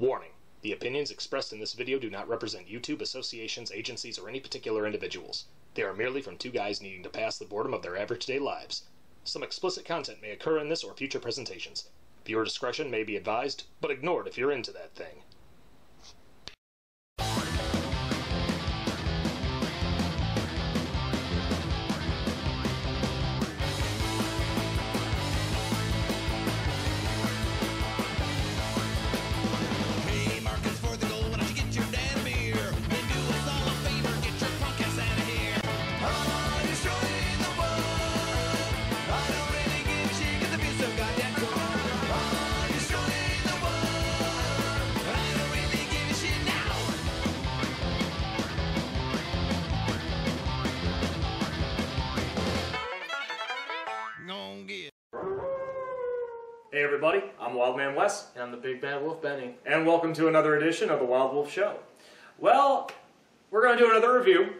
Warning. The opinions expressed in this video do not represent YouTube, associations, agencies, or any particular individuals. They are merely from two guys needing to pass the boredom of their average day lives. Some explicit content may occur in this or future presentations. Viewer discretion may be advised, but ignored if you're into that thing. Hey everybody, I'm Wild Man Wes. And I'm the Big Bad Wolf Benny. And welcome to another edition of The Wild Wolf Show. Well, we're going to do another review,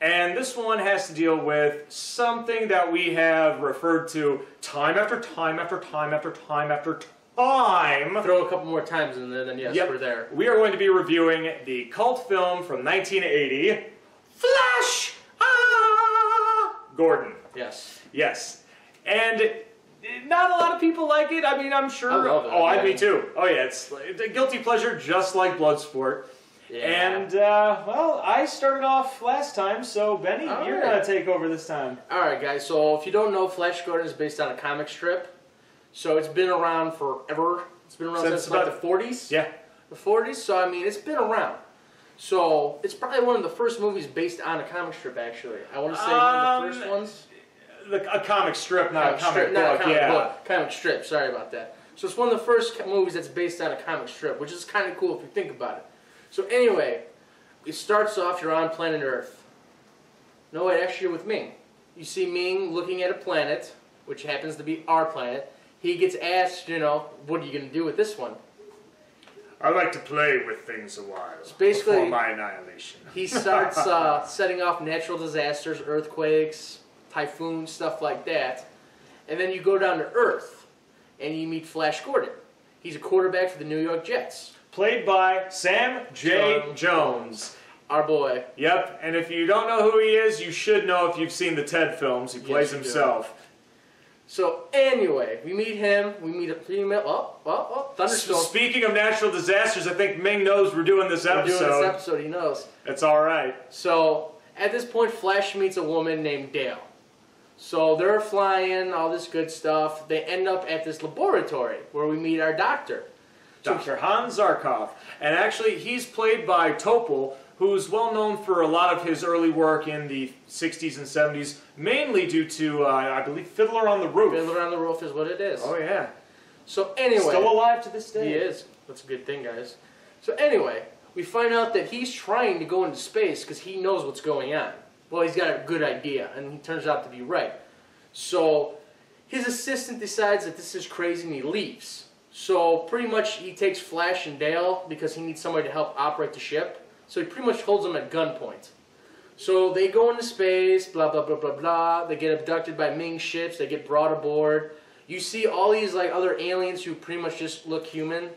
and this one has to deal with something that we have referred to time after time after time after time after time. Throw a couple more times in there, then yes, yep. We're there. We are going to be reviewing the cult film from 1980, Flash Gordon. Yes. Yes. And not a lot of people like it. I mean, I'm sure. I love it. Oh, yeah. Me too. Oh, yeah. It's a guilty pleasure, just like Bloodsport. Yeah. And well, I started off last time, so Benny, you're gonna take over this time. All right, guys. So if you don't know, Flash Gordon is based on a comic strip. So it's been around forever. It's been around since about like the '40s. Yeah. The '40s. So I mean, it's been around. So it's probably one of the first movies based on a comic strip. Actually, I want to say one of the first ones. A comic strip, not a comic book. Yeah, comic strip. Sorry about that. So it's one of the first movies that's based on a comic strip, which is kind of cool if you think about it. So anyway, it starts off. You're on planet Earth. No, wait. Actually, you're with Ming. You see Ming looking at a planet, which happens to be our planet. He gets asked, you know, what are you going to do with this one? I like to play with things a while. It's basically before my annihilation. He starts setting off natural disasters, earthquakes, typhoon, stuff like that. And then you go down to Earth and you meet Flash Gordon. He's a quarterback for the New York Jets. Played by Sam J. Jones. Our boy. Yep, and if you don't know who he is, you should know if you've seen the Ted films. He plays himself. Do. So anyway, we meet him, we meet a female, thunderstorm. Speaking of natural disasters, I think Ming knows we're doing this episode. We're doing this episode, he knows. It's alright. So, at this point, Flash meets a woman named Dale. So they're flying, all this good stuff. They end up at this laboratory where we meet our doctor. Dr. Hans Zarkov. And actually, he's played by Topol, who's well known for a lot of his early work in the 60s and 70s, mainly due to, I believe, Fiddler on the Roof. Fiddler on the Roof is what it is. Oh, yeah. So anyway. Still alive to this day. He is. That's a good thing, guys. So anyway, we find out that he's trying to go into space because he knows what's going on. Well, he's got a good idea, and he turns out to be right. So his assistant decides that this is crazy, and he leaves. So pretty much he takes Flash and Dale because he needs somebody to help operate the ship. So he pretty much holds them at gunpoint. So they go into space, blah, blah, blah, blah, blah. They get abducted by Ming ships. They get brought aboard. You see all these like other aliens who pretty much just look human,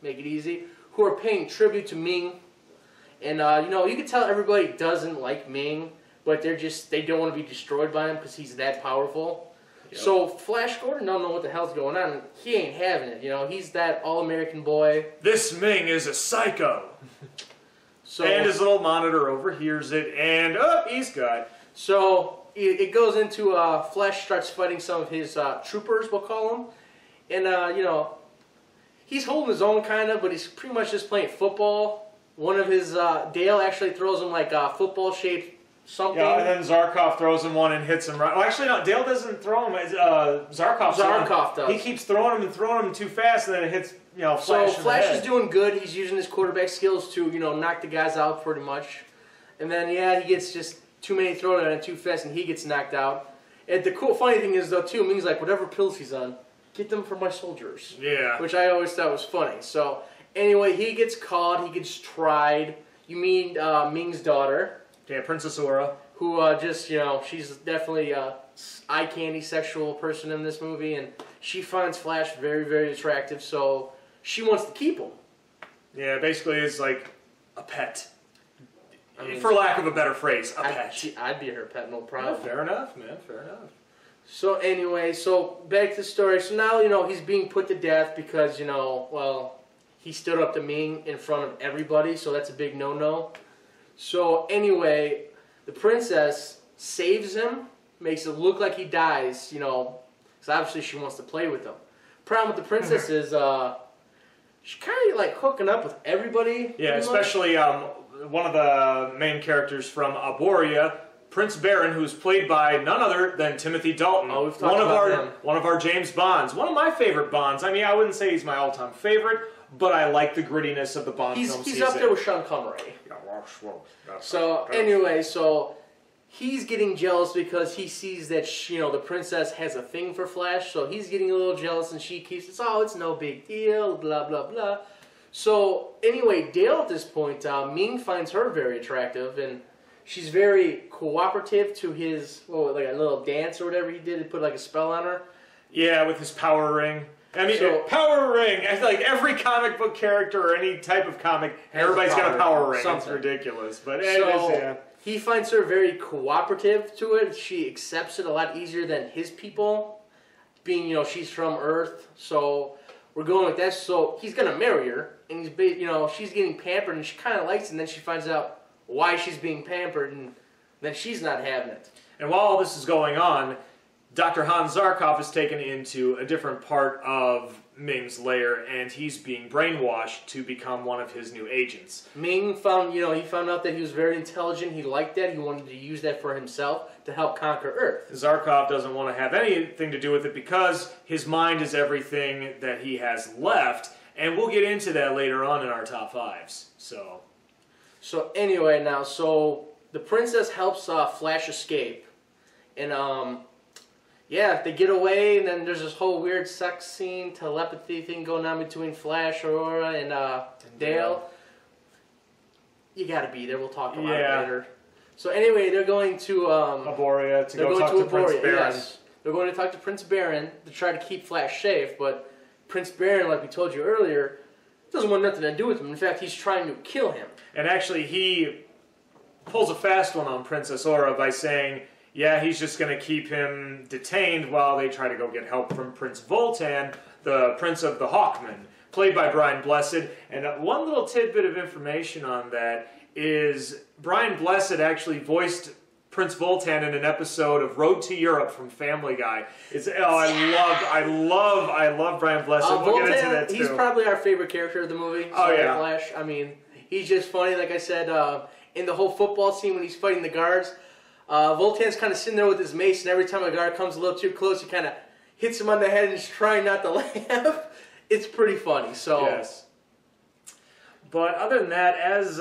make it easy, who are paying tribute to Ming. And, you know, you can tell everybody doesn't like Ming. But they're just, they don't want to be destroyed by him because he's that powerful. Yep. So Flash Gordon don't know what the hell's going on. He ain't having it, you know. He's that all-American boy. This Ming is a psycho. So, and his little monitor overhears it, and oh, he's got. So it goes into, Flash starts fighting some of his troopers, we'll call them. And, you know, he's holding his own kind of, but he's pretty much just playing football. One of his, Dale actually throws him like football-shaped something. Yeah, and then Zarkov throws him one and hits him right. Well, actually, no, Dale doesn't throw him. Zarkov does. He keeps throwing him too fast, and then it hits, you know, Flash. So Flash is doing good. He's using his quarterback skills to, you know, knock the guys out pretty much. And then, yeah, he gets just too many thrown at him too fast, and he gets knocked out. And the cool, funny thing is, though, too, Ming's like, whatever pills he's on, get them for my soldiers. Yeah. Which I always thought was funny. So, anyway, he gets caught. He gets tried. You mean Ming's daughter. Yeah, Princess Aura. Who just, you know, she's definitely an eye candy sexual person in this movie, and she finds Flash very, very attractive, so she wants to keep him. Yeah, basically it's like a pet. I mean, for lack of a better phrase, a pet. I'd be her pet, no problem. No, fair enough, man, fair enough. So anyway, so back to the story. So now, you know, he's being put to death because, you know, well, he stood up to Ming in front of everybody, so that's a big no-no. So anyway, the princess saves him, makes it look like he dies, you know, because obviously she wants to play with him. Problem with the princess is she's kind of like hooking up with everybody. Yeah, especially one of the main characters from Arboria, Prince Barin, who's played by none other than Timothy Dalton. Oh, we've talked about one of our James Bonds. One of my favorite Bonds. I mean, I wouldn't say he's my all-time favorite, but I like the grittiness of the Bond film season. He's up there with Sean Connery. So anyway, so he's getting jealous because he sees that she, you know, the princess has a thing for Flash, so he's getting a little jealous, and she keeps it. Oh, it's no big deal, blah blah blah. So anyway, Dale at this point, Ming finds her very attractive, and she's very cooperative to his like a little dance or whatever he did to put like a spell on her. Yeah, with his power ring. I mean, so, power ring. It's like every comic book character or any type of comic, everybody's got a power ring. Something. It's ridiculous. But so, he finds her very cooperative to it. She accepts it a lot easier than his people, being, you know, she's from Earth. So we're going with that. So he's going to marry her, and he's, you know, she's getting pampered, and she kind of likes it, and then she finds out why she's being pampered, and then she's not having it. And while all this is going on, Dr. Hans Zarkov is taken into a different part of Ming's lair, and he's being brainwashed to become one of his new agents. Ming found, you know, he found out that he was very intelligent, he liked that, he wanted to use that for himself to help conquer Earth. Zarkov doesn't want to have anything to do with it because his mind is everything that he has left, and we'll get into that later on in our top fives. So anyway now, so the princess helps Flash escape, and yeah, they get away, and then there's this whole weird sex scene, telepathy thing going on between Flash, Aurora, and Dale. You gotta be there. We'll talk about it later. So anyway, they're going to Arboria to go talk to Prince Barin. Yes. They're going to talk to Prince Barin to try to keep Flash safe, but Prince Barin, like we told you earlier, doesn't want nothing to do with him. In fact, he's trying to kill him. And actually, he pulls a fast one on Princess Aura by saying, yeah, he's just going to keep him detained while they try to go get help from Prince Voltan, the Prince of the Hawkmen, played by Brian Blessed. And one little tidbit of information on that is Brian Blessed actually voiced Prince Voltan in an episode of Road to Europe from Family Guy. It's, I love Brian Blessed. We'll Voltan, get into that too. He's probably our favorite character of the movie. Oh yeah, Flash. I mean, he's just funny. Like I said, in the whole football scene when he's fighting the guards. Voltan's kind of sitting there with his mace, and every time a guard comes a little too close, he kind of hits him on the head and is trying not to laugh. It's pretty funny. So, yes. But other than that, as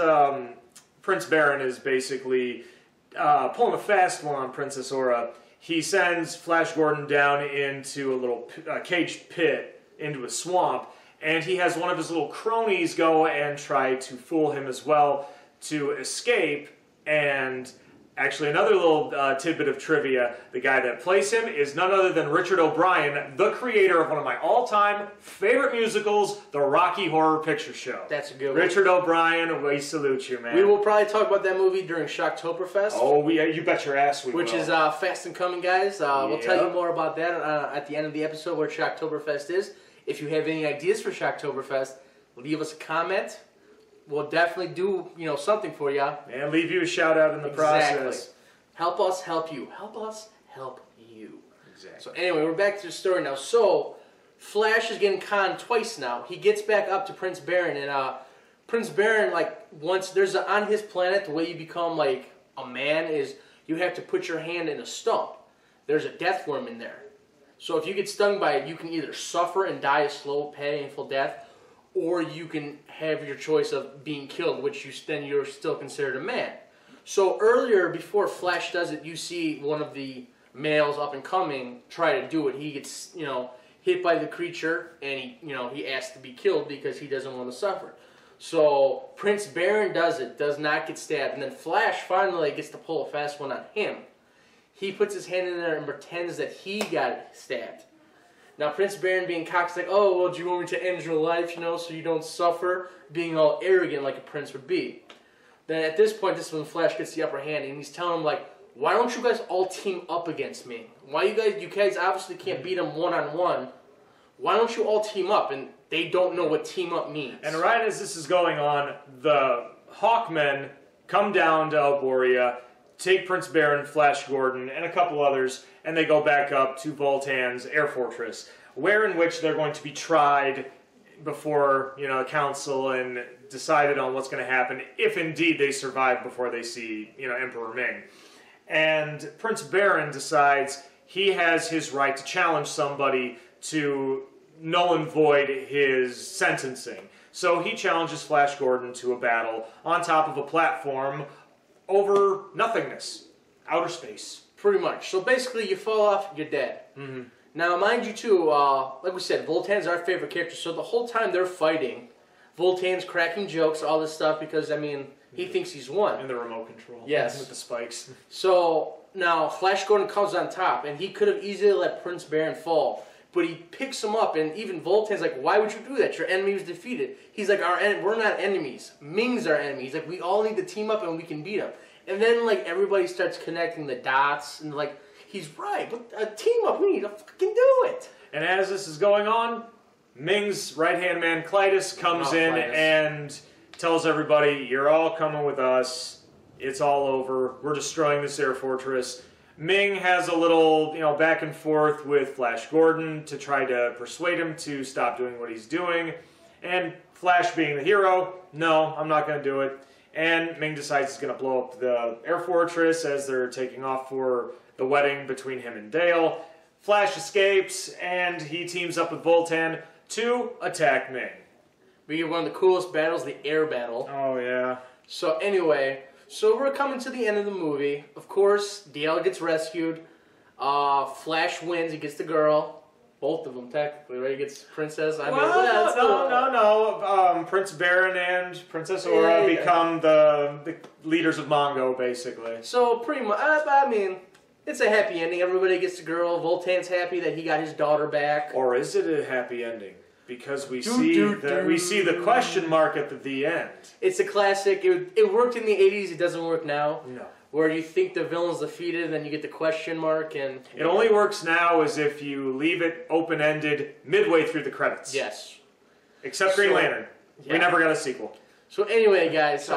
Prince Barin is basically pulling a fast one on Princess Aura, he sends Flash Gordon down into a little caged pit, into a swamp, and he has one of his little cronies go and try to fool him as well to escape. And actually, another little tidbit of trivia, the guy that plays him is none other than Richard O'Brien, the creator of one of my all-time favorite musicals, The Rocky Horror Picture Show. That's a good one. Richard O'Brien, we salute you, man. We will probably talk about that movie during Shocktoberfest. Oh, you bet your ass we will. Which is fast and coming, guys. We'll tell you more about that at the end of the episode where Shocktoberfest is. If you have any ideas for Shocktoberfest, leave us a comment. We'll definitely do, you know, something for you. And leave you a shout-out in the process. Help us help you. Help us help you. Exactly. So anyway, we're back to the story now. So, Flash is getting conned twice now. He gets back up to Prince Barin, and Prince Barin, like, once there's a, on his planet, the way you become, like, a man is you have to put your hand in a stump. There's a death worm in there. So if you get stung by it, you can either suffer and die a slow, painful death, or you can have your choice of being killed, which then you're still considered a man. So earlier, before Flash does it, you see one of the males up and coming try to do it. He gets, you know, hit by the creature, and he, you know, he asks to be killed because he doesn't want to suffer. So Prince Barin does it, does not get stabbed, and then Flash finally gets to pull a fast one on him. He puts his hand in there and pretends that he got stabbed. Now Prince Barin being cocky, like, oh, well, do you want me to end your life, you know, so you don't suffer? Being all arrogant like a prince would be. Then at this point, this is when Flash gets the upper hand, and he's telling him, like, why don't you guys all team up against me? Why you guys obviously can't beat him one-on-one. Why don't you all team up? And they don't know what team up means. And right as this is going on, the Hawkmen come down to Arboria, take Prince Barin, Flash Gordon, and a couple others, and they go back up to Voltan's air fortress, where in which they're going to be tried before, you know, council and decided on what's going to happen, if indeed they survive before they see, you know, Emperor Ming. And Prince Barin decides he has his right to challenge somebody to null and void his sentencing. So he challenges Flash Gordon to a battle on top of a platform over nothingness. Outer space. Pretty much. So basically, you fall off, you're dead. Mm-hmm. Now, mind you, too, like we said, Voltan's our favorite character, so the whole time they're fighting, Voltan's cracking jokes, all this stuff, because, I mean, he thinks he's won. And the remote control. Yes. With the spikes. So, now, Flash Gordon comes on top, and he could have easily let Prince Barin fall, but he picks him up, and even Voltan's like, why would you do that? Your enemy was defeated. He's like, we're not enemies. Ming's our enemy. He's like, we all need to team up, and we can beat him. And then, like, everybody starts connecting the dots, and, like, he's right, but a team up, we need to fucking do it. And as this is going on, Ming's right-hand man, Klytus, comes in and tells everybody, you're all coming with us, it's all over, we're destroying this air fortress. Ming has a little, you know, back and forth with Flash Gordon to try to persuade him to stop doing what he's doing. And Flash, being the hero, no, I'm not going to do it. And Ming decides he's going to blow up the air fortress as they're taking off for the wedding between him and Dale. Flash escapes, and he teams up with Voltan to attack Ming. We get one of the coolest battles, the air battle. Oh, yeah. So anyway, so we're coming to the end of the movie. Of course, Dale gets rescued. Flash wins. He gets the girl. Both of them, technically, right? He gets Princess. I mean, well, no. Prince Barin and Princess Aura become the leaders of Mongo, basically. So, pretty much, I mean, it's a happy ending. Everybody gets the girl. Voltan's happy that he got his daughter back. Or is it a happy ending? Because we see the question mark at the end. It's a classic. It worked in the 80s. It doesn't work now. No. Where you think the villain's defeated, and then you get the question mark, and it only works now as if you leave it open-ended midway through the credits. Yes. Except Green Lantern. Yeah. We never got a sequel. So anyway, guys,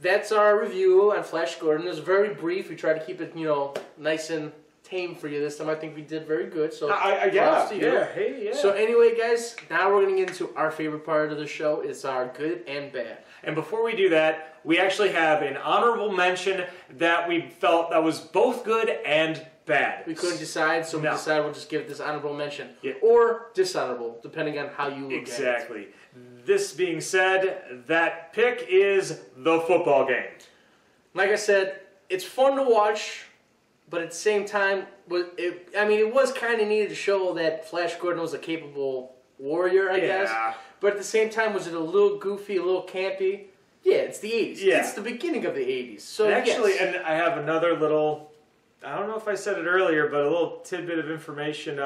that's our review on Flash Gordon. It was very brief. We tried to keep it, you know, nice and tame for you this time. I think we did very good. So yeah. So anyway, guys, now we're gonna get into our favorite part of the show. It's our good and bad. And before we do that, we actually have an honorable mention that we felt that was both good and bad. We couldn't decide, so we decided we'll just give this honorable mention or dishonorable, depending on how you look at it. Exactly. This being said, that pick is the football game. Like I said, it's fun to watch. But at the same time, it was kind of needed to show that Flash Gordon was a capable warrior, I guess. But at the same time, was it a little goofy, a little campy? Yeah, it's the 80s. Yeah. It's the beginning of the 80s. So and I have another little, I don't know if I said it earlier, but a little tidbit of information.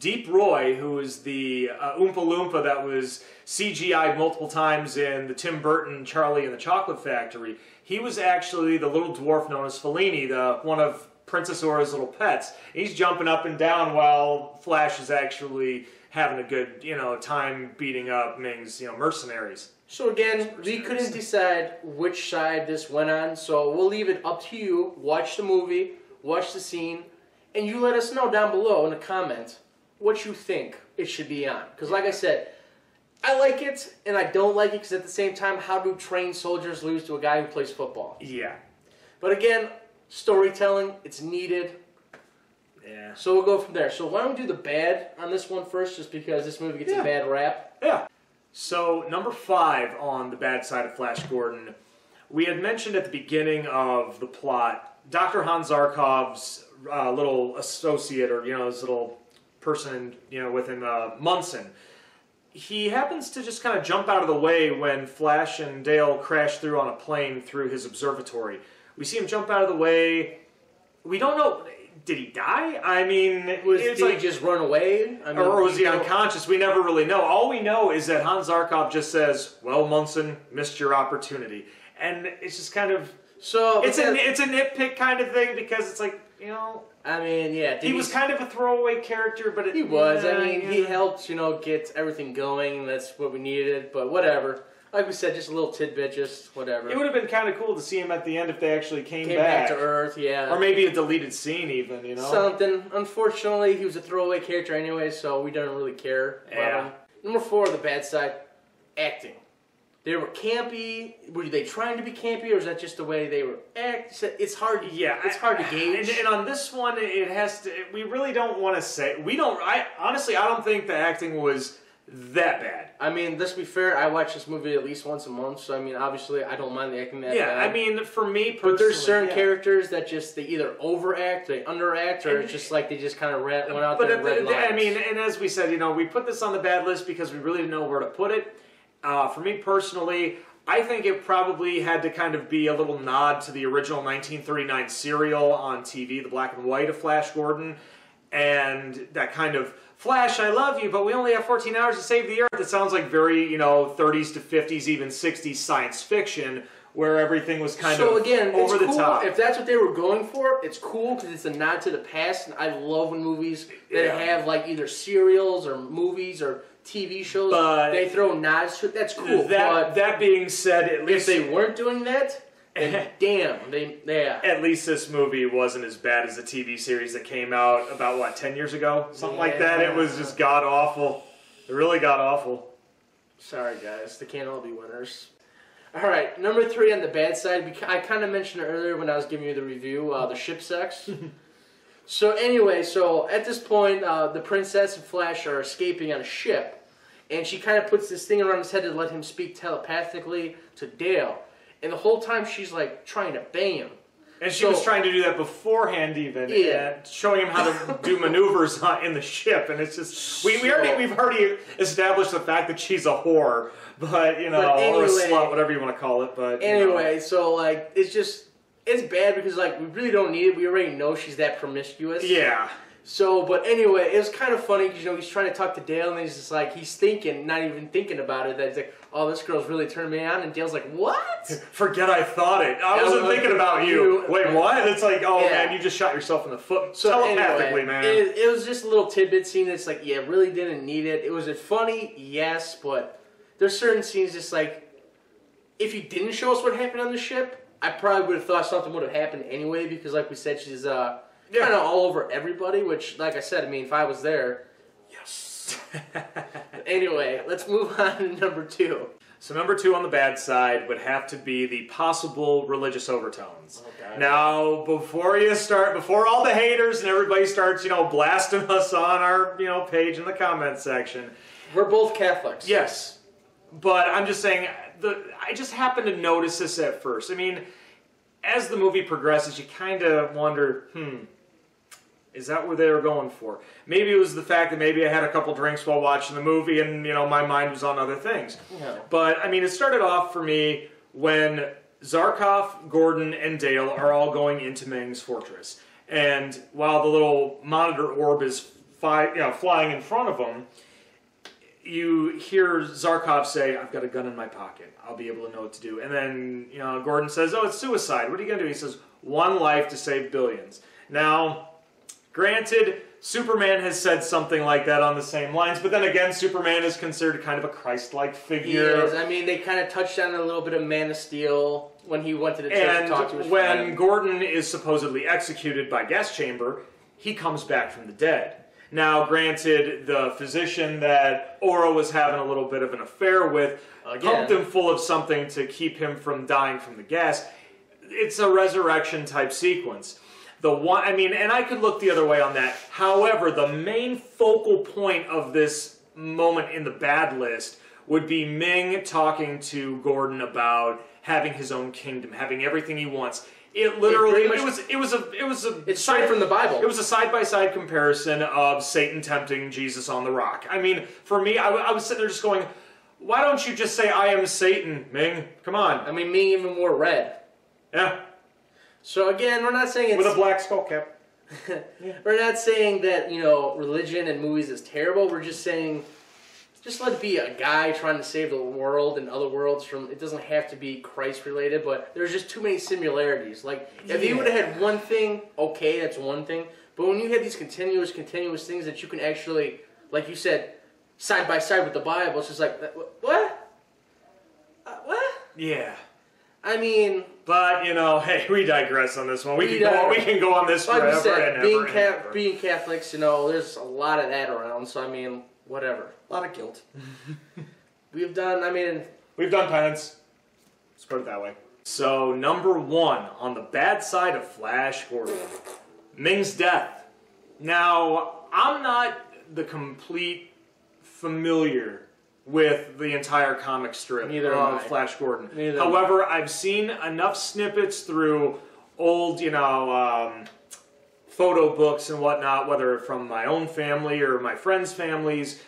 Deep Roy, who is the Oompa Loompa that was CGI'd multiple times in the Tim Burton Charlie and the Chocolate Factory, he was actually the little dwarf known as Fellini, one of Princess Aura's little pets. He's jumping up and down while Flash is actually having a good, you know, time beating up Ming's, you know, mercenaries. So again, we couldn't decide which side this went on, so we'll leave it up to you. Watch the movie, watch the scene, and you let us know down below in the comments what you think it should be on. Because like I said, I like it and I don't like it because at the same time, how do trained soldiers lose to a guy who plays football? Yeah. But again, storytelling, it's needed. Yeah. So we'll go from there. So why don't we do the bad on this one first, just because this movie gets a bad rap. Yeah. So number 5 on the bad side of Flash Gordon, we had mentioned at the beginning of the plot, Dr. Hans Zarkov's little associate, or, you know, his little person, you know, with him, Munson. He happens to just kind of jump out of the way when Flash and Dale crash through on a plane through his observatory. We see him jump out of the way. We don't know. Did he die? I mean, did he just run away? I mean, or was he unconscious? We never really know. All we know is that Hans Zarkov just says, well, Munson, missed your opportunity. And it's just kind of... So it's a nitpick kind of thing because it's like, you know... I mean, yeah. He was kind of a throwaway character, but... He was. I mean, he helped, you know, get everything going. That's what we needed, but whatever. Like we said, just a little tidbit, just whatever. It would have been kind of cool to see him at the end if they actually came back to Earth, yeah. Or maybe a deleted scene even, you know? Something. Unfortunately, he was a throwaway character anyway, so we didn't really care about him. Number 4, the bad side, acting. They were campy. Were they trying to be campy, or is that just the way they were acting? It's hard. Yeah, it's hard to gauge. And on this one, it has to. We really don't want to say. We don't. Honestly, I don't think the acting was that bad. I mean, let's be fair, I watch this movie at least once a month, so I mean, obviously, I don't mind the acting that bad. I mean, for me personally... But there's certain characters that just, they either overact, they underact, or it's just like they just kind of went out there and read lines. I mean, and as we said, you know, we put this on the bad list because we really didn't know where to put it. For me personally, I think it probably had to kind of be a little nod to the original 1939 serial on TV, the black and white of Flash Gordon, and that kind of... Flash, I love you, but we only have 14 hours to save the Earth. It sounds like very, you know, 30s to 50s, even 60s science fiction, where everything was kind of over the top. If that's what they were going for, it's cool because it's a nod to the past. And I love when movies that have like either serials or movies or TV shows, but they throw nods to it. That's cool. That being said, at least if they weren't doing that. And damn, at least this movie wasn't as bad as the TV series that came out about, what, 10 years ago? Something like that. It was just god-awful. It really god-awful. Sorry, guys. They can't all be winners. All right, number 3 on the bad side. I kind of mentioned it earlier when I was giving you the review, the ship sex. So anyway, so at this point, the princess and Flash are escaping on a ship, and she kind of puts this thing around his head to let him speak telepathically to Dale. And the whole time she's like trying to bang him. And she was trying to do that beforehand even. Yeah. Showing him how to do maneuvers in the ship. And it's just, we've already established the fact that she's a whore. But, you know, or a slut, whatever you want to call it. But anyway, so like, it's just, it's bad because like, we really don't need it. We already know she's that promiscuous. Yeah. So, but anyway, it was kind of funny because, you know, he's trying to talk to Dale and he's just like, he's thinking, not even thinking about it, that he's like, oh, this girl's really turned me on. And Dale's like, what? Forget I thought it. I wasn't thinking about you. Wait, what? And it's like, oh, man, you just shot yourself in the foot. So telepathically, anyway, man. It was just a little tidbit scene that's like, yeah, really didn't need it. It was funny, yes, but there's certain scenes just like, if you didn't show us what happened on the ship, I probably would have thought something would have happened anyway because, like we said, she's, kind of all over everybody, which, like I said, I mean, if I was there, yes. Anyway, let's move on to number 2. So number 2 on the bad side would have to be the possible religious overtones. Okay. Now, before all the haters and everybody starts, you know, blasting us on our, you know, page in the comment section. We're both Catholics. Yes. But I'm just saying, I just happened to notice this at first. I mean, as the movie progresses, you kind of wonder, is that what they were going for? Maybe it was the fact that maybe I had a couple drinks while watching the movie and, you know, my mind was on other things. Yeah. But, I mean, it started off for me when Zarkov, Gordon, and Dale are all going into Ming's fortress. And while the little monitor orb is flying in front of them, you hear Zarkov say, I've got a gun in my pocket. I'll be able to know what to do. And then, you know, Gordon says, oh, it's suicide. What are you going to do? He says, 1 life to save billions. Now, granted, Superman has said something like that on the same lines, but then again, Superman is considered kind of a Christ-like figure. He is. I mean, they kind of touched on a little bit of Man of Steel when he went to the church and talked to his friend. And when Gordon is supposedly executed by gas chamber, he comes back from the dead. Now, granted, the physician that Aura was having a little bit of an affair with pumped him full of something to keep him from dying from the gas. It's a resurrection-type sequence. I mean, and I could look the other way on that. However, the main focal point of this moment in the bad list would be Ming talking to Gordon about having his own kingdom, having everything he wants. It literally, it was it's straight from the Bible. It was a side-by-side comparison of Satan tempting Jesus on the rock. I mean, for me, I was sitting there just going, why don't you just say, I am Satan, Ming? Come on. I mean, Ming even wore red. Yeah. So again, we're not saying it's... With a black skull cap. Yeah. We're not saying that, you know, religion and movies is terrible. We're just saying, just let it be a guy trying to save the world and other worlds from, it doesn't have to be Christ-related, but there's just too many similarities. Like, if you would have had one thing, okay, that's one thing. But when you have these continuous things that you can actually, like you said, side by side with the Bible, it's just like, what? What? Yeah. I mean... But, you know, hey, we digress on this one. We can go on this forever and ever. Being Catholics, you know, there's a lot of that around, so I mean, whatever. A lot of guilt. We've done, I mean... We've done penance. Let's put it that way. So, number one, on the bad side of Flash Gordon, Ming's death. Now, I'm not the complete familiar with the entire comic strip of Flash Gordon. However, I've seen enough snippets through old, you know, photo books and whatnot, whether from my own family or my friends' families,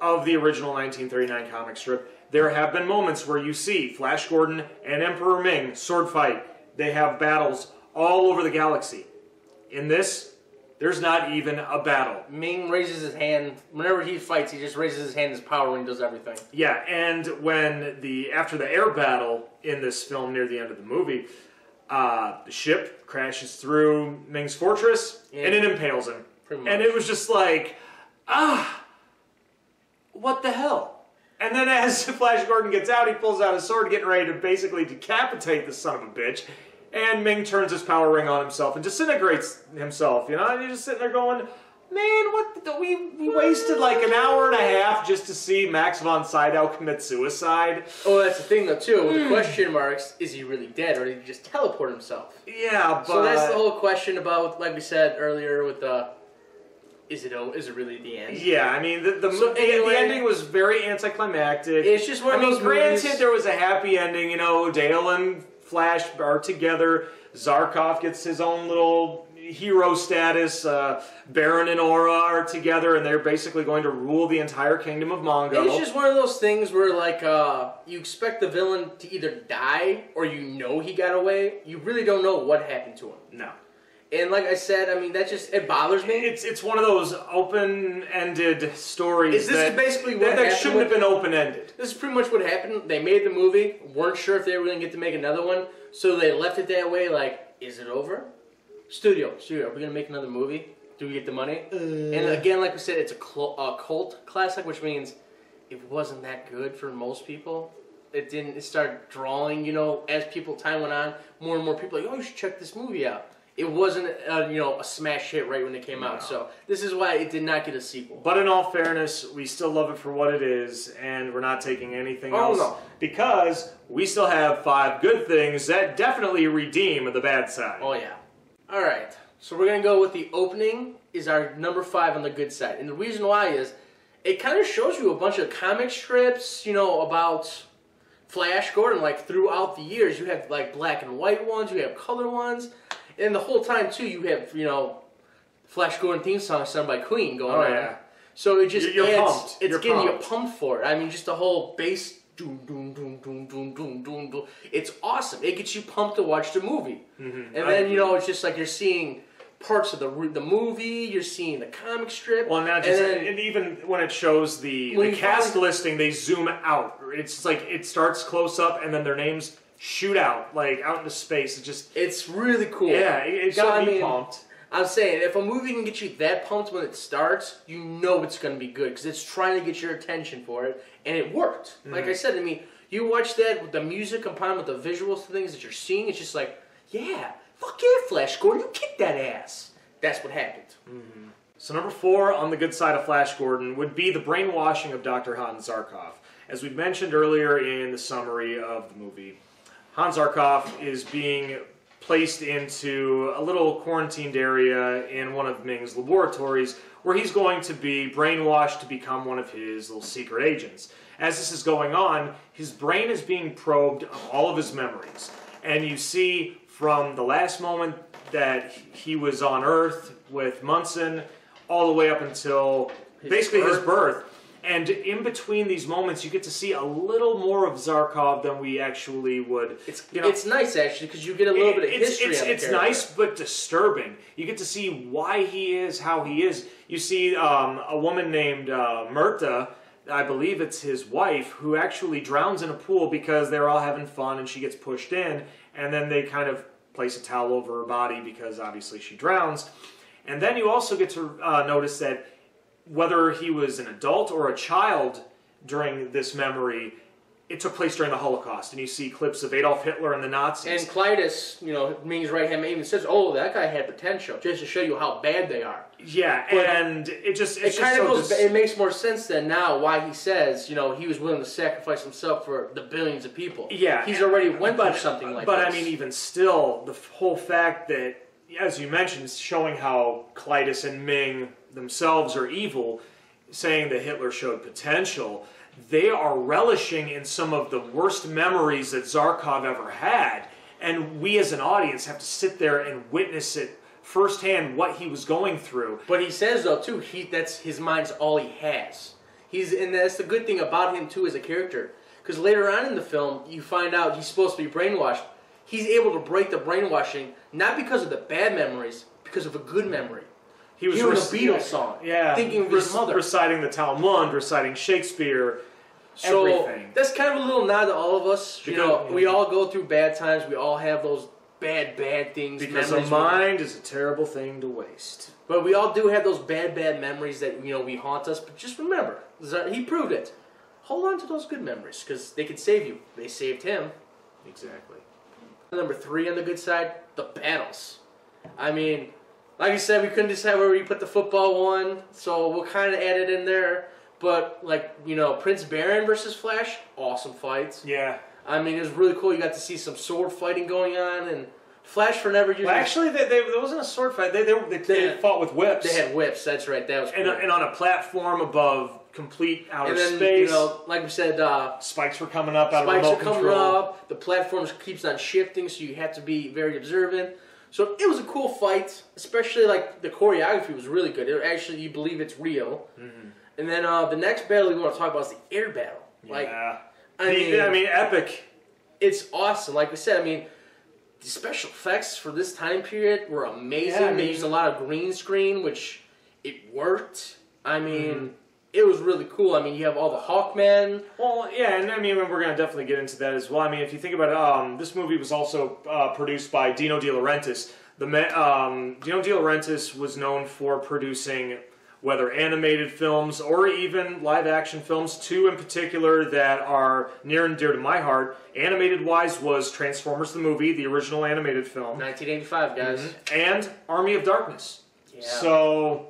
of the original 1939 comic strip. There have been moments where you see Flash Gordon and Emperor Ming sword fight. They have battles all over the galaxy. In this, there's not even a battle. Ming raises his hand. Whenever he fights, he just raises his hand as power and does everything. Yeah, and when after the air battle in this film near the end of the movie, the ship crashes through Ming's fortress, and it impales him. Pretty much. And it was just like, ah, what the hell? And then as Flash Gordon gets out, he pulls out his sword, getting ready to basically decapitate the son of a bitch. And Ming turns his power ring on himself and disintegrates himself, you know? And you're just sitting there going, man, what the... We wasted like an hour and a half just to see Max von Sydow commit suicide. Oh, that's the thing, though, too. With the question marks, is he really dead or did he just teleport himself? Yeah, but... So that's the whole question about, like we said earlier, with the... Is it really the end? Yeah, I mean, the ending was very anticlimactic. It's just one of those movies. Granted, there was a happy ending, you know, Dale and... Flash are together. Zarkov gets his own little hero status. Barin and Aura are together, and they're basically going to rule the entire kingdom of Mongo. It's just one of those things where, like, you expect the villain to either die or you know he got away. You really don't know what happened to him. No. And like I said, I mean, that just, it bothers me. It's one of those open-ended stories. That shouldn't have been open-ended. This is pretty much what happened. They made the movie, weren't sure if they were going to get to make another one, so they left it that way, like, is it over? Studio, are we going to make another movie? Do we get the money? And again, like we said, it's a cult classic, which means it wasn't that good for most people. It started drawing, you know, as time went on, more and more people like, oh, you should check this movie out. It wasn't, you know, a smash hit right when it came out, so this is why it did not get a sequel. But in all fairness, we still love it for what it is, and we're not taking anything else. No. Because we still have 5 good things that definitely redeem the bad side. Oh, yeah. All right, so we're going to go with the opening is our number 5 on the good side. And the reason why is it kind of shows you a bunch of comic strips, you know, about Flash Gordon, like, throughout the years. You have, like, black and white ones, you have color ones. And the whole time, too, you have, you know, Flash Gordon theme song sung by Queen going on. Yeah. So it just it's getting you pumped for it. I mean, just the whole bass, doom, doom, doom, doom, doom, doom, doom, doom. It's awesome. It gets you pumped to watch the movie. And then, you know, it's just like you're seeing parts of the movie, you're seeing the comic strip. Well, not just, and even when it shows the cast listing, they zoom out. It's like it starts close up, and then their names... shoot out, like, out into space. It's really cool. Yeah, it's got me pumped. I'm saying, if a movie can get you that pumped when it starts, you know it's going to be good, because it's trying to get your attention for it, and it worked. Like I said, I mean, you watch that with the music combined with the visuals and things that you're seeing, it's just like, yeah, fuck yeah, Flash Gordon, you kick that ass. That's what happened. So number 4 on the good side of Flash Gordon would be the brainwashing of Dr. Hans Zarkov. As we mentioned earlier in the summary of the movie, Hans Zarkov is being placed into a little quarantined area in one of Ming's laboratories where he's going to be brainwashed to become one of his little secret agents. As this is going on, his brain is being probed of all of his memories. And you see from the last moment that he was on Earth with Munson all the way up until basically his birth. And in between these moments, you get to see a little more of Zarkov than we actually would. It's nice, actually, because you get a little bit of history on the character. It's nice, but disturbing. You get to see why he is, how he is. You see a woman named Myrta, I believe it's his wife, who actually drowns in a pool because they're all having fun, and she gets pushed in, and then they kind of place a towel over her body because, obviously, she drowns. And then you also get to notice that whether he was an adult or a child during this memory, it took place during the Holocaust. And you see clips of Adolf Hitler and the Nazis. And Klytus, you know, Ming's right hand man, even says, oh, that guy had potential, just to show you how bad they are. Yeah, but and it just... It's it kind just of goes... So it makes more sense then now why he says, you know, he was willing to sacrifice himself for the billions of people. Yeah. He's already went through something like that. But, I mean, even still, the whole fact that, as you mentioned, showing how Klytus and Ming themselves are evil, saying that Hitler showed potential, they are relishing in some of the worst memories that Zarkov ever had. And we as an audience have to sit there and witness it firsthand, what he was going through. But he says, though, too, that's his mind's all he has. And that's the good thing about him, too, as a character. Because later on in the film, you find out he's supposed to be brainwashed. He's able to break the brainwashing, not because of the bad memories, because of a good memory. He was reciting a Beatles song, yeah, thinking of his mother. Reciting the Talmud, reciting Shakespeare, so everything. That's kind of a little nod to all of us. You know, we all go through bad times. We all have those bad things. Because a mind is a terrible thing to waste. But we all do have those bad memories that, you know, we haunt us. But just remember, he proved it. Hold on to those good memories, because they can save you. They saved him. Exactly. Number 3 on the good side, the battles. I mean... Like I said, we couldn't decide where we put the football one, so we'll kind of add it in there. But, like, you know, Prince Barin versus Flash, awesome fights. Yeah. I mean, it was really cool. You got to see some sword fighting going on, and Flash for never using... Well, actually, there wasn't a sword fight. They fought with whips. They had whips, that's right. That was cool. And on a platform above complete outer space. You know, like we said... spikes were coming up out of remote control. Spikes are coming up. The platform keeps on shifting, so you have to be very observant. So it was a cool fight, especially like the choreography was really good. It actually, you believe it's real. Mm-hmm. And then the next battle we want to talk about is the air battle. Yeah. Like, I mean, epic. It's awesome. Like we said, I mean, the special effects for this time period were amazing. Yeah, I mean, they used a lot of green screen, which it worked. I mean, it was really cool. I mean, you have all the Hawkmen. Well, yeah, and I mean, we're going to definitely get into that as well. I mean, if you think about it, this movie was also produced by Dino De Laurentiis. Dino De Laurentiis was known for producing whether animated films or even live-action films. 2 in particular that are near and dear to my heart, animated-wise, was Transformers the movie, the original animated film. 1985, guys. Mm-hmm. And Army of Darkness. Yeah. So...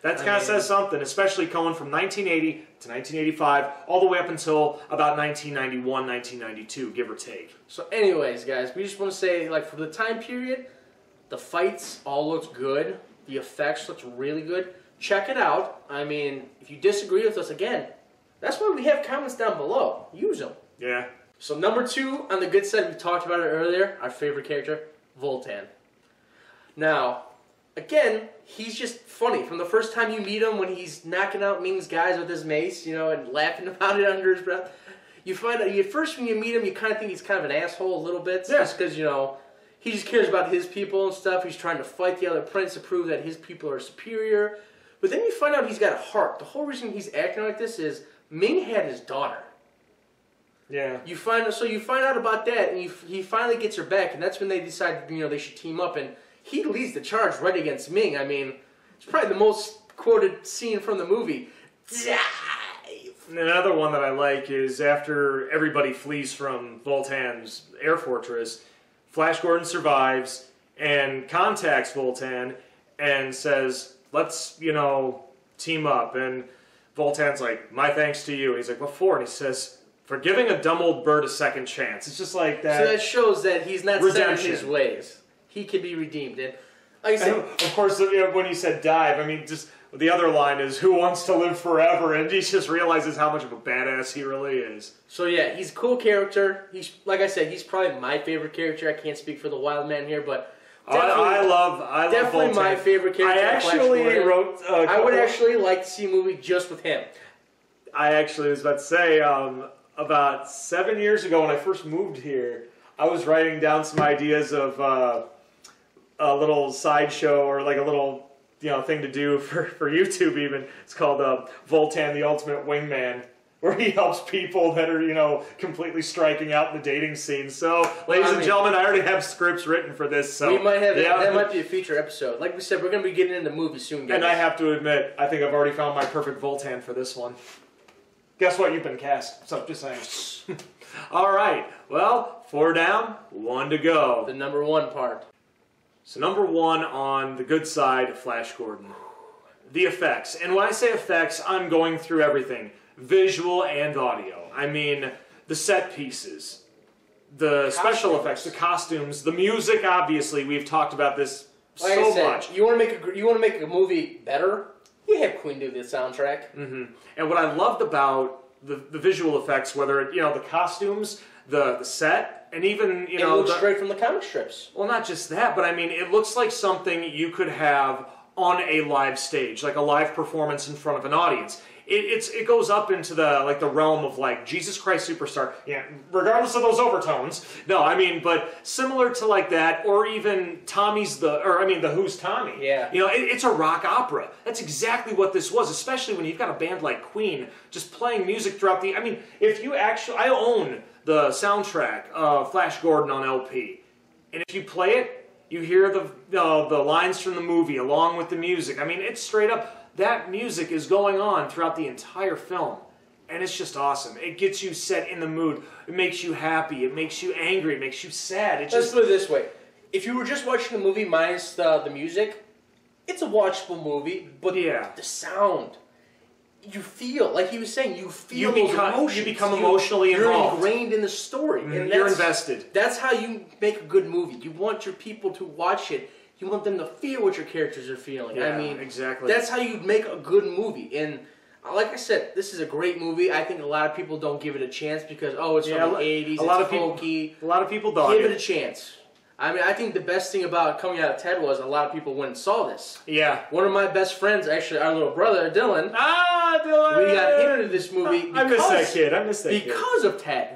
That kind of says something, especially going from 1980 to 1985, all the way up until about 1991, 1992, give or take. So anyways, guys, we just want to say, like, for the time period, the fights all looked good. The effects looked really good. Check it out. I mean, if you disagree with us, again, that's why we have comments down below. Use them. Yeah. So number 2, on the good side, we talked about it earlier, our favorite character, Voltan. Now... Again, he's just funny. From the first time you meet him when he's knocking out Ming's guys with his mace, you know, and laughing about it under his breath, you find out, at first when you meet him, you kind of think he's kind of an asshole a little bit. Yeah. Just because, you know, he just cares about his people and stuff. He's trying to fight the other prince to prove that his people are superior. But then you find out he's got a heart. The whole reason he's acting like this is Ming had his daughter. Yeah. You find out about that, and he finally gets her back, and that's when they decide, you know, they should team up, and he leads the charge right against Ming. I mean, it's probably the most quoted scene from the movie. Dive! Another one that I like is after everybody flees from Voltan's air fortress, Flash Gordon survives and contacts Voltan and says, let's, you know, team up. And Voltan's like, my thanks to you. He's like, what for? And he says... For giving a dumb old bird a second chance. It's just like that. So that shows that he's not set in his ways. He can be redeemed. And like I said, and of course, you know, when you said dive, I mean, just the other line is, who wants to live forever? And he just realizes how much of a badass he really is. So yeah, he's a cool character. He's, like I said, he's probably my favorite character. I can't speak for the Wild Man here, but I love definitely Voltan. My favorite character. I actually wrote. I would actually like to see a movie just with him. I actually was about to say, about 7 years ago when I first moved here, I was writing down some ideas of a little sideshow or like a little, you know, thing to do for YouTube even. It's called Voltan, the Ultimate Wingman, where he helps people that are, you know, completely striking out in the dating scene. So, ladies and gentlemen, I already have scripts written for this. So we might have, yeah, that might be a future episode. Like we said, we're going to be getting into movies soon, guys. And I have to admit, I think I've already found my perfect Voltan for this one. Guess what? You've been cast. So, just saying. All right. Well, 4 down, 1 to go. The number one part. So, number one on the good side, Flash Gordon. The effects. And when I say effects, I'm going through everything. Visual and audio. I mean, the set pieces, the special effects, the costumes, the music. Obviously, we've talked about this so much. You want to make a movie better? You have Queen do the soundtrack. Mm-hmm. And what I loved about the visual effects, whether it, you know, the costumes, the set, and even you know, it looks straight from the comic strips. Well, not just that, but I mean, it looks like something you could have on a live stage, like a live performance in front of an audience. It goes up into the realm of Jesus Christ Superstar, yeah, regardless of those overtones. No, I mean, but similar to that, or even The Who's Tommy. Yeah, you know, it's a rock opera. That's exactly what this was, especially when you've got a band like Queen just playing music throughout the. I mean, if you actually, I own the soundtrack of Flash Gordon on LP, and if you play it, you hear the lines from the movie along with the music. I mean, it's straight up. That music is going on throughout the entire film, and it's just awesome. It gets you set in the mood. It makes you happy. It makes you angry. It makes you sad. It just... Let's put it this way. If you were just watching the movie minus the music, it's a watchable movie, but yeah, the sound, you feel, like he was saying, you feel emotions. You become emotionally involved. You're ingrained in the story. And you're invested. That's how you make a good movie. You want your people to watch it. You want them to feel what your characters are feeling. Yeah, I mean, exactly. That's how you make a good movie. And like I said, this is a great movie. I think a lot of people don't give it a chance because, oh, it's from the 80s, it's folky. A lot of people don't. Give it a chance. I mean, I think the best thing about coming out of TED was a lot of people went and saw this. Yeah. One of my best friends, actually, our little brother, Dylan. Ah, Dylan! We got him into this movie because... I miss that kid. I miss that kid. Because of TED.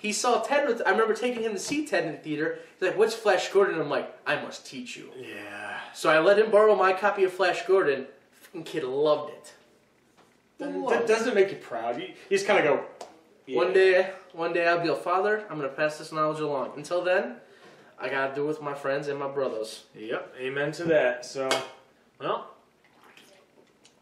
He saw Ted. I remember taking him to see Ted in the theater. He's like, "What's Flash Gordon?" And I'm like, "I must teach you." Yeah. So I let him borrow my copy of Flash Gordon. Fucking kid loved it. That doesn't make you proud. You just kind of go. Yeah. One day I'll be a father. I'm gonna pass this knowledge along. Until then, I gotta do it with my friends and my brothers. Yep. Amen to that. So, well.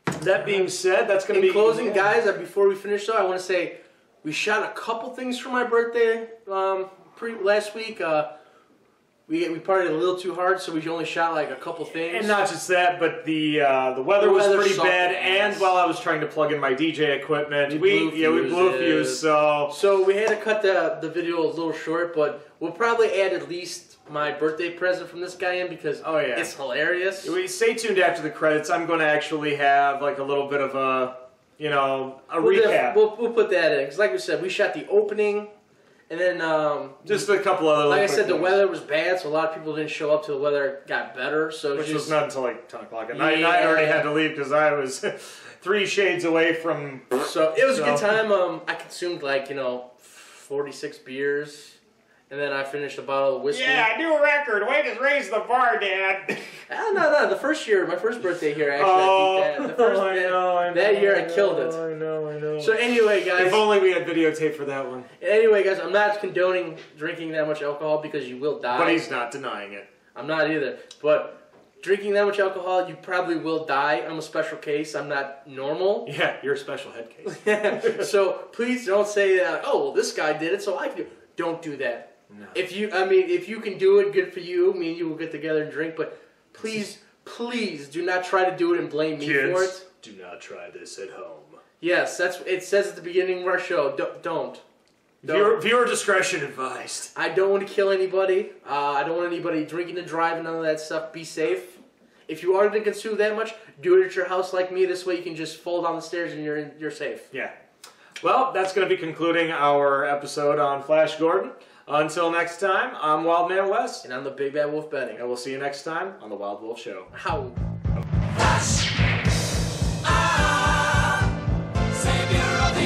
That being said, that's gonna be. In closing, guys, before we finish though, I want to say. We shot a couple things for my birthday last week. We partied a little too hard, so we only shot like a couple things. And not just that, but the weather was pretty bad. And while I was trying to plug in my DJ equipment, we blew a fuse. So we had to cut the video a little short, but we'll probably add at least my birthday present from this guy in because it's hilarious. Stay tuned after the credits. I'm going to actually have like a little bit of a. You know, recap. We'll put that in because, like we said, we shot the opening, and then just a couple other. Like I said, the weather was bad, so a lot of people didn't show up till the weather got better. So which was not until like 10 o'clock at night. And I already had to leave because I was 3 shades away from. So it was a good time. I consumed 46 beers. And then I finished a bottle of whiskey. Yeah, I do a record. Way to raise the bar, Dad. No. The first year, my first birthday here, actually. I killed it. I know. So anyway, guys. If only we had videotape for that one. Anyway, guys, I'm not condoning drinking that much alcohol because you will die. But he's not denying it. I'm not either. But drinking that much alcohol, you probably will die. I'm a special case. I'm not normal. Yeah, you're a special head case. So please don't say that, oh, well, this guy did it, so I can do it. Don't do that. No. If you can do it, good for you. Me and you will get together and drink, but please, please do not try to do it and blame me for it. Do not try this at home. Yes, that's it says at the beginning of our show. Don't. Viewer discretion advised. I don't want to kill anybody. I don't want anybody drinking and driving, none of that stuff. Be safe. If you are going to consume that much, do it at your house like me. This way you can just fall down the stairs and you're safe. Yeah. Well, that's going to be concluding our episode on Flash Gordon. Until next time, I'm Wild Man Wes. And I'm the Big Bad Wolf Benny. And we'll see you next time on The Wild Wolf Show. How? Flash! Ah! Savior of the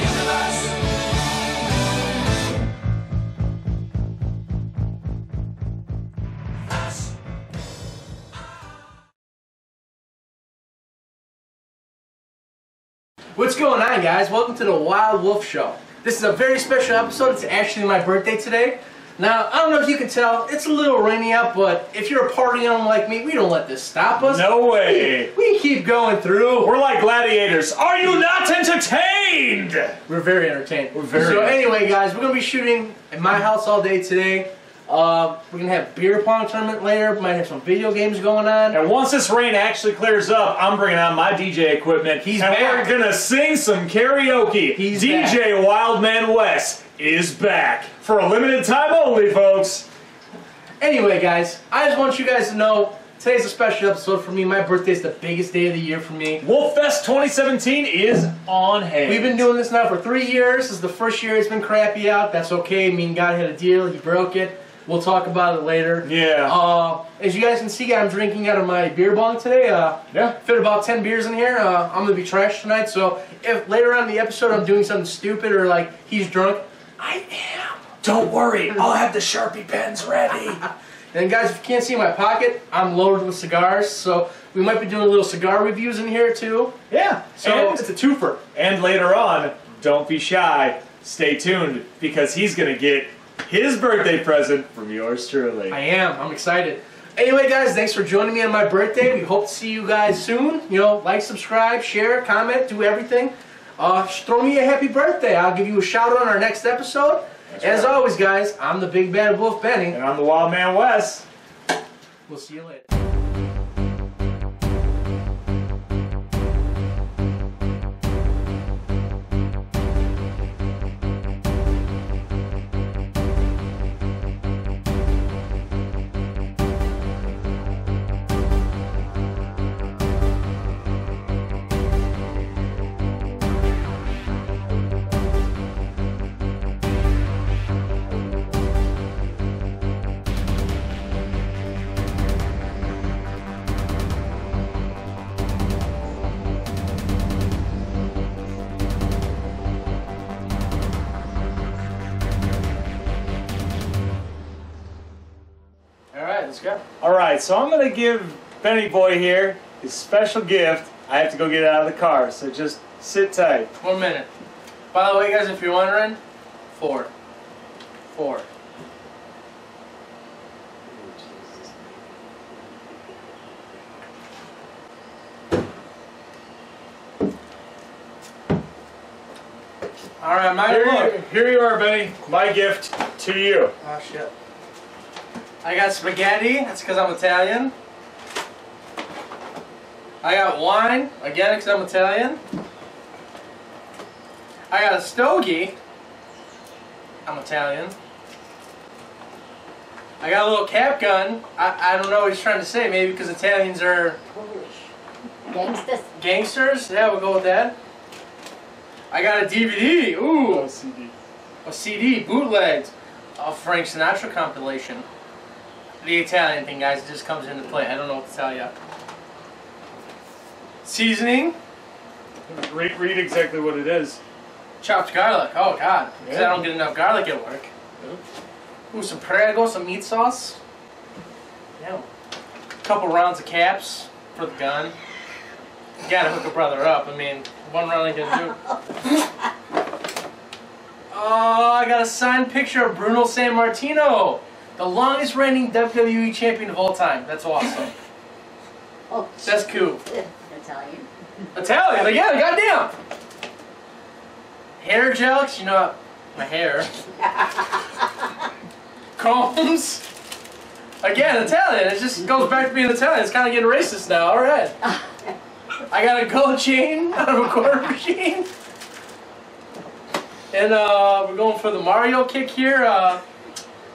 What's going on, guys? Welcome to the Wild Wolf Show. This is a very special episode. It's actually my birthday today. Now, I don't know if you can tell, it's a little rainy out, but if you're a party animal like me, we don't let this stop us. No way! We keep going through. We're like gladiators. Are you not entertained? We're very entertained. Anyway, guys, we're going to be shooting at my house all day today. We're going to have beer pong tournament later. We might have some video games going on. And once this rain actually clears up, I'm bringing out my DJ equipment. We're going to sing some karaoke. DJ Wild Man Wes is back. For a limited time only, folks. Anyway, guys, I just want you guys to know today's a special episode for me. My birthday is the biggest day of the year for me. Wolf Fest 2017 is on hand. We've been doing this now for 3 years. This is the first year it's been crappy out. That's okay. Mean God had a deal. He broke it. We'll talk about it later. Yeah. As you guys can see, I'm drinking out of my beer bong today. Fit about 10 beers in here. I'm going to be trashed tonight, so if later on in the episode I'm doing something stupid or like he's drunk, I am. Don't worry, I'll have the Sharpie pens ready. And guys, if you can't see my pocket, I'm loaded with cigars, so we might be doing little cigar reviews in here too. Yeah. So and it's a twofer. And later on, don't be shy. Stay tuned, because he's going to get his birthday present from yours truly. I am. I'm excited. Anyway, guys, thanks for joining me on my birthday. We hope to see you guys soon. You know, like, subscribe, share, comment, do everything. Throw me a happy birthday. I'll give you a shout out on our next episode. As always, guys, I'm the Big Bad Wolf Benny. And I'm the Wild Man Wes. We'll see you later. Alright, so I'm going to give Benny Boy here his special gift. I have to go get it out of the car, so just sit tight. 1 minute. By the way, guys, if you're wondering, four. Alright, here you are, Benny. My gift to you. Oh, shit. I got spaghetti, that's because I'm Italian. I got wine, again, because I'm Italian. I got a stogie, I'm Italian. I got a little cap gun, I don't know what he's trying to say, maybe because Italians are... Polish. Gangsters. Gangsters, yeah, we'll go with that. I got a DVD, ooh. Oh, CD. A CD, bootlegged. A Frank Sinatra compilation. The Italian thing, guys, just comes into play. I don't know what to tell you. Seasoning. Read exactly what it is. Chopped garlic. Oh, God. Because I don't get enough garlic at work. Yeah. Ooh, some prego, some meat sauce. Yeah. Couple rounds of caps for the gun. You gotta hook a brother up. I mean, one round ain't gonna do. Oh, I got a signed picture of Bruno Sammartino. The longest reigning WWE champion of all time. That's awesome. Oh, that's cool. Italian. Italian? Like, yeah, goddamn. Hair gel, you know, my hair. Combs. Again, Italian. It just goes back to being Italian. It's kind of getting racist now. All right. I got a gold chain out of a quarter machine. And we're going for the Mario kick here.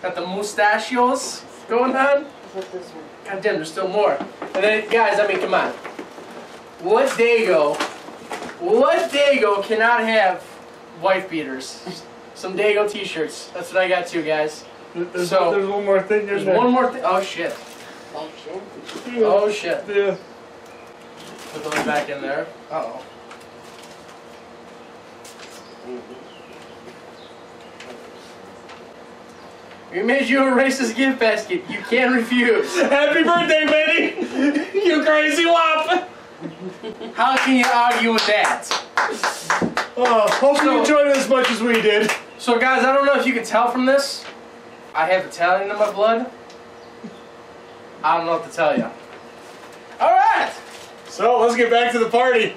Got the mustachios going on. God damn, there's still more. And then, guys, I mean, come on. What Dago cannot have wife beaters? Some Dago t-shirts. That's what I got too, guys. There's one more thing. There's one more thing. Oh, shit. Oh, shit. Oh, shit. Yeah. Put those back in there. Uh-oh. We made you a racist gift basket. You can't refuse. Happy birthday, Benny! You crazy wop! How can you argue with that? Hopefully you enjoyed it as much as we did. So guys, I don't know if you can tell from this, I have Italian in my blood. I don't know what to tell you. Alright! So, let's get back to the party.